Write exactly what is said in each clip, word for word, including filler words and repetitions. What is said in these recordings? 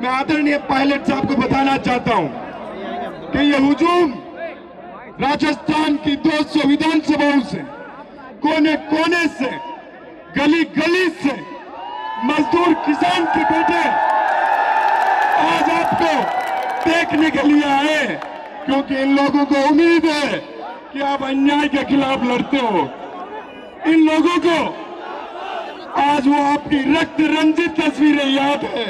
मैं आदरणीय पायलट साहब को बताना चाहता हूं कि ये हुजूम राजस्थान की दो सौ विधानसभाओं से, कोने कोने से, गली गली से मजदूर किसान के बेटे आज आपको देखने के लिए आए, क्योंकि इन लोगों को उम्मीद है कि आप अन्याय के खिलाफ लड़ते हो। इन लोगों को आज वो आपकी रक्त रंजित तस्वीरें याद है,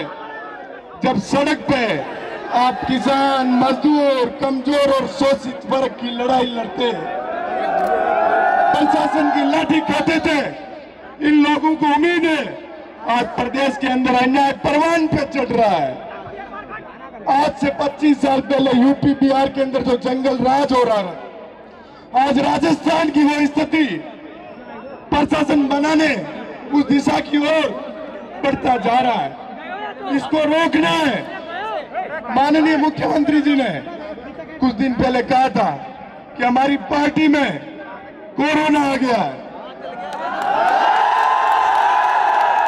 जब सड़क पे आप किसान, मजदूर, कमजोर और शोषित वर्ग की लड़ाई लड़ते, प्रशासन की लाठी खाते थे। इन लोगों को उम्मीद है आज प्रदेश के अंदर अन्याय परवान पे चढ़ रहा है। आज से पच्चीस साल पहले यूपी बिहार के अंदर जो जंगल राज हो रहा है, आज राजस्थान की वो स्थिति प्रशासन बनाने उस दिशा की ओर बढ़ता जा रहा है। इसको रोकना है। माननीय मुख्यमंत्री जी ने कुछ दिन पहले कहा था कि हमारी पार्टी में कोरोना आ गया है।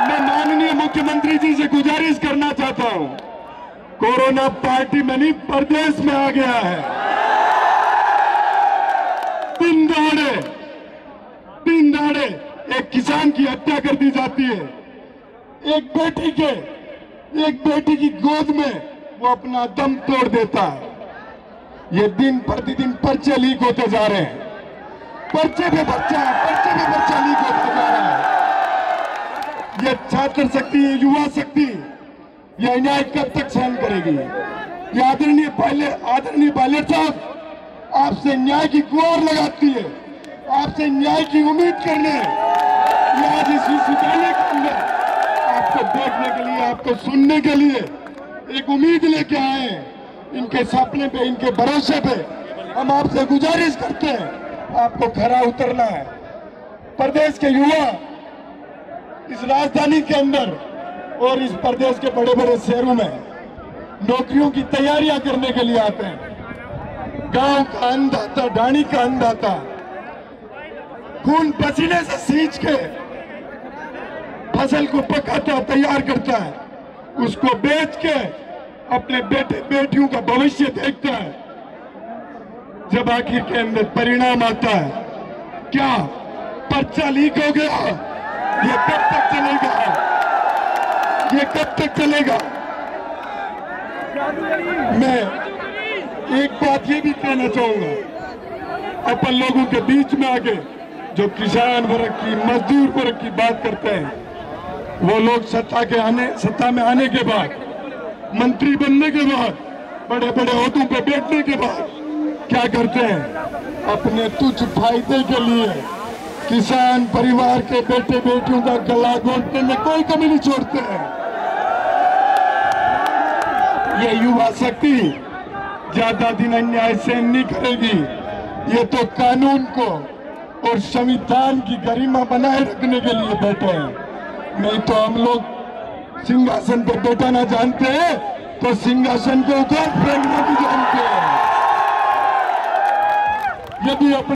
मैं माननीय मुख्यमंत्री जी से गुजारिश करना चाहता हूं, कोरोना पार्टी में नहीं प्रदेश में आ गया है। तीन दहाड़े तीन दहाड़े एक किसान की हत्या कर दी जाती है, एक बेटी के एक बेटी की गोद में वो अपना दम तोड़ देता है। ये दिन प्रतिदिन पर्चे लीक होते जा रहे हैं, पर्चे पे पर्चा पर्चे पे पर्चा लीक होते जा रहा है। ये छात्र शक्ति, युवा शक्ति ये अन्याय कब तक सहन करेगी? ये आदरणीय पायलट आदरणीय पायलट साहब आपसे न्याय की गुहार लगाती है, आपसे न्याय की उम्मीद करने आज इस विश्वविद्यालय के अंदर आपको देखने के लिए, आपको सुनने के लिए एक उम्मीद लेके आए। इनके सपने पे, इनके भरोसे पे हम आपसे गुजारिश करते हैं, आपको खरा उतरना है। प्रदेश के युवा इस राजधानी के अंदर और इस प्रदेश के बड़े बड़े शहरों में नौकरियों की तैयारियां करने के लिए आते हैं। गांव का अन्नदाता, ढाणी का अन्नदाता, खून पसीने से सींच के फसल को पकाता, तैयार करता है, उसको बेच के अपने बेटे बेटियों का भविष्य देखता है। जब आखिर के अंदर परिणाम आता है, क्या पर्चा लीक हो गया? ये कब तक चलेगा? ये कब तक चलेगा? मैं एक बात ये भी कहना चाहूंगा, अपन लोगों के बीच में आके जो किसान वर्ग की, मजदूर वर्ग की बात करते हैं, वो लोग सत्ता के आने सत्ता में आने के बाद, मंत्री बनने के बाद, बड़े बड़े ओहदों पर बैठने के बाद क्या करते हैं? अपने तुच्छ फायदे के लिए किसान परिवार के बेटे बेटियों का गला घोंटने में कोई कमी नहीं छोड़ते हैं। ये युवा शक्ति ज्यादा दिन अन्याय सहन नहीं करेगी। ये तो कानून को और संविधान की गरिमा बनाए रखने के लिए बैठे हैं, नहीं तो हम लोग सिंहासन पर बैठाना जानते हैं तो सिंहासन को उतार फेंकना भी जानते हैं। यदि